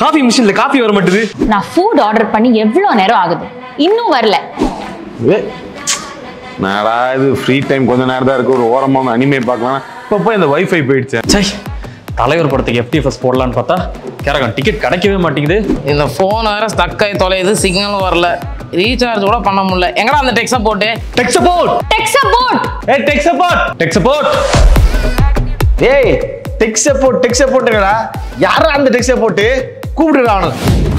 Coffee machine la coffee varamattudhu na food order panni evlo nero agudhu innum varala naara idu free time konja nera da irukku or oram on anime paakala appo indha wifi poiduchu chai தலைவர் படத்துக்கு FTFS போடலாம்னு பார்த்தா கேரகம் ticket கிடைக்கவே மாட்டேங்குது. இந்த phone வேற stuck ஆயி தொலையுது, signal வரல, ரீசார்ஜ் கூட பண்ண முடியல. எங்கடா அந்த டெக் சப்போர்ட்? டெக் சப்போர்ட் ஏய் டெக் சப்போர்ட் டெக் சப்போர்ட்ங்கடா யாரா அந்த டெக் சப்போர்ட் கூப்பிடுறானு